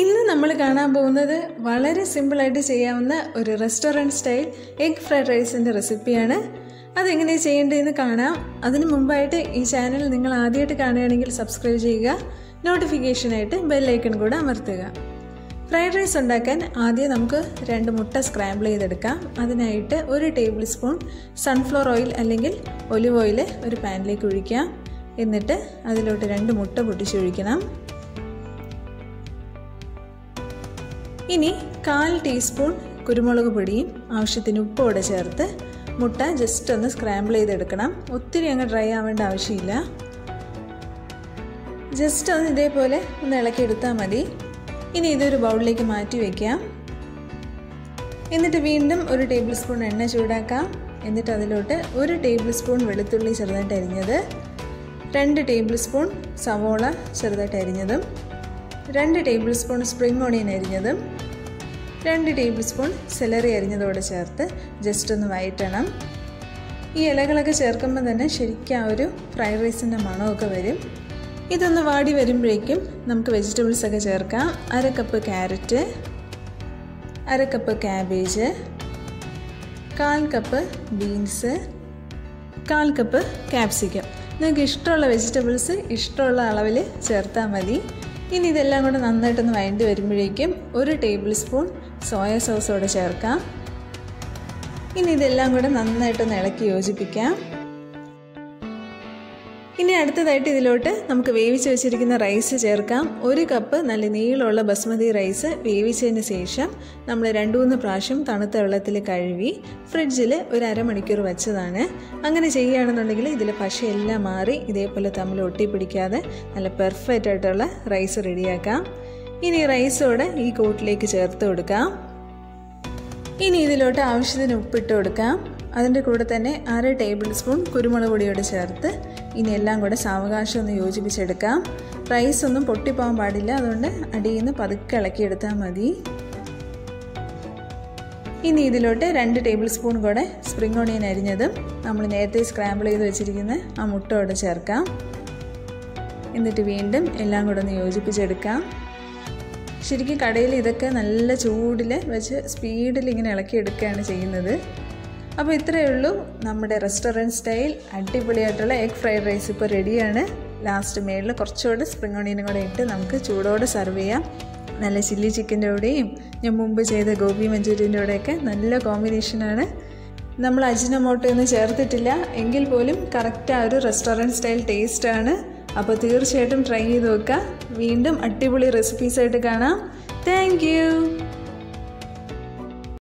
ഇന്ന് നമ്മൾ കാണാൻ പോകുന്നത് വളരെ സിമ്പിളായിട്ട് ചെയ്യാവുന്ന ഒരു റെസ്റ്റോറൻറ്റ് സ്റ്റൈൽ എഗ് ഫ്രൈഡ് റൈസിൻ്റെ റെസിപ്പിയാണ്. അതെങ്ങനെയാണ് ചെയ്യേണ്ടതെന്ന് കാണാം. അതിന് മുമ്പായിട്ട് ഈ ചാനൽ നിങ്ങൾ ആദ്യമായിട്ട് കാണുകയാണെങ്കിൽ സബ്സ്ക്രൈബ് ചെയ്യുക, നോട്ടിഫിക്കേഷനായിട്ട് ബെല്ലൈക്കൺ കൂടെ അമർത്തുക. ഫ്രൈഡ് റൈസ് ഉണ്ടാക്കാൻ ആദ്യം നമുക്ക് 2 മുട്ട സ്ക്രാമ്പിൾ ചെയ്തെടുക്കാം. അതിനായിട്ട് 1 ടേബിൾ സ്പൂൺ സൺഫ്ലവർ ഓയിൽ അല്ലെങ്കിൽ ഒലിവ് ഓയിൽ ഒരു പാനിലേക്ക് ഒഴിക്കാം. എന്നിട്ട് അതിലോട്ട് 2 മുട്ട പൊട്ടിച്ചൊഴിക്കണം. ഇനി 1/4 ടീസ്പൂൺ കുരുമുളക് പൊടിയും ആവശ്യത്തിന് ഉപ്പോടെ ചേർത്ത് മുട്ട ജസ്റ്റ് ഒന്ന് സ്ക്രാമ്പിൾ ചെയ്തെടുക്കണം. ഒത്തിരി അങ്ങ് ഡ്രൈ ആവേണ്ട ആവശ്യമില്ല, ജസ്റ്റ് ഒന്ന് ഇതേപോലെ ഒന്ന് ഇളക്കിയെടുത്താൽ മതി. ഇനി ഇതൊരു ബൗളിലേക്ക് മാറ്റി വയ്ക്കാം. എന്നിട്ട് വീണ്ടും 1 ടേബിൾ സ്പൂൺ എണ്ണ ചൂടാക്കാം. എന്നിട്ട് അതിലോട്ട് 1 ടേബിൾ സ്പൂൺ വെളുത്തുള്ളി ചെറുതായിട്ട് അരിഞ്ഞത്, 2 ടേബിൾ സ്പൂൺ സവോള ചെറുതായിട്ട് അരിഞ്ഞതും, 2 ടേബിൾ സ്പൂൺ സ്പ്രിംഗ് ഓണിയൻ അരിഞ്ഞതും, 2 ടേബിൾ സ്പൂൺ സെലറി അരിഞ്ഞതോടെ ചേർത്ത് ജസ്റ്റ് ഒന്ന് വഴറ്റണം. ഈ ഇലകളൊക്കെ ചേർക്കുമ്പോൾ തന്നെ ശരിക്കും ആ ഒരു ഫ്രൈഡ് റൈസിൻ്റെ മണമൊക്കെ വരും. ഇതൊന്ന് വാടി വരുമ്പോഴേക്കും നമുക്ക് വെജിറ്റബിൾസൊക്കെ ചേർക്കാം. 1/2 cup carrot, 1/2 cup cabbage, 1/4 cup beans, 1/4 cup capsicum. നിങ്ങൾക്ക് ഇഷ്ടമുള്ള വെജിറ്റബിൾസ് ഇഷ്ടമുള്ള അളവിൽ ചേർത്താൽ മതി. ഇനി ഇതെല്ലാം കൂടെ നന്നായിട്ടൊന്ന് വഴണ്ടി വരുമ്പോഴേക്കും 1 ടേബിൾ സ്പൂൺ സോയ സോസോടെ ചേർക്കാം. ഇനി ഇതെല്ലാം കൂടെ നന്നായിട്ടൊന്ന് ഇളക്കി യോജിപ്പിക്കാം. ഇനി അടുത്തതായിട്ട് ഇതിലോട്ട് നമുക്ക് വേവിച്ച് വെച്ചിരിക്കുന്ന റൈസ് ചേർക്കാം. 1 കപ്പ് നല്ല നീളമുള്ള ബസ്മതി റൈസ് വേവിച്ചതിന് ശേഷം നമ്മൾ 2-3 പ്രാവശ്യം തണുത്ത വെള്ളത്തിൽ കഴുകി ഫ്രിഡ്ജിൽ ഒരു അരമണിക്കൂർ വെച്ചതാണ്. അങ്ങനെ ചെയ്യുകയാണെന്നുണ്ടെങ്കിൽ ഇതിൽ പശയെല്ലാം മാറി ഇതേപോലെ തമ്മിൽ ഒട്ടിപ്പിടിക്കാതെ നല്ല പെർഫെക്റ്റ് ആയിട്ടുള്ള റൈസ് റെഡിയാക്കാം. ഇനി റൈസോടെ ഈ കൂട്ടിലേക്ക് ചേർത്ത് കൊടുക്കാം. ഇനി ഇതിലോട്ട് ആവശ്യത്തിന് ഉപ്പിട്ട് കൊടുക്കാം. അതിൻ്റെ കൂടെ തന്നെ 1/2 ടേബിൾ സ്പൂൺ കുരുമുളക് പൊടിയോട് ചേർത്ത് ഇനി എല്ലാം കൂടെ സാവകാശം ഒന്ന് യോജിപ്പിച്ചെടുക്കാം. റൈസ് ഒന്നും പൊട്ടിപ്പോകാൻ പാടില്ല, അതുകൊണ്ട് അടിയിൽ നിന്ന് പതുക്കെ ഇളക്കിയെടുത്താൽ മതി. ഇനി ഇതിലോട്ട് 2 ടേബിൾ സ്പൂൺ കൂടെ സ്പ്രിംഗ് ഓണിയൻ അരിഞ്ഞതും നമ്മൾ നേരത്തെ സ്ക്രാമ്പിൾ ചെയ്ത് വെച്ചിരിക്കുന്ന ആ മുട്ടയോടെ ചേർക്കാം. എന്നിട്ട് വീണ്ടും എല്ലാം കൂടെ ഒന്ന് യോജിപ്പിച്ചെടുക്കാം. ശരിക്കും കടയിൽ ഇതൊക്കെ നല്ല ചൂടിൽ വെച്ച് സ്പീഡിൽ ഇങ്ങനെ ഇളക്കിയെടുക്കുകയാണ് ചെയ്യുന്നത്. അപ്പോൾ ഇത്രയേ ഉള്ളൂ നമ്മുടെ റെസ്റ്റോറൻറ്റ് സ്റ്റൈൽ അടിപൊളിയായിട്ടുള്ള എഗ് ഫ്രൈഡ് റൈസ് ഇപ്പോൾ റെഡിയാണ്. ലാസ്റ്റ് മേളിൽ കുറച്ചുകൂടെ സ്പ്രിംഗ് ഓണിയനും കൂടെ ഇട്ട് നമുക്ക് ചൂടോടെ സെർവ് ചെയ്യാം. നല്ല ചില്ലി ചിക്കൻ്റെ കൂടെയും ഞാൻ മുമ്പ് ചെയ്ത ഗോബി മഞ്ചൂരിയൻ്റെ കൂടെയൊക്കെ നല്ല കോമ്പിനേഷനാണ്. നമ്മൾ അജിനോമോട്ടോയൊന്നും ചേർത്തിട്ടില്ല, എങ്കിൽ പോലും കറക്റ്റ് ആ ഒരു റെസ്റ്റോറൻറ്റ് സ്റ്റൈൽ ടേസ്റ്റാണ്. അപ്പോൾ തീർച്ചയായിട്ടും ട്രൈ ചെയ്ത് നോക്കുക. വീണ്ടും അടിപൊളി റെസിപ്പീസായിട്ട് കാണാം. Thank U.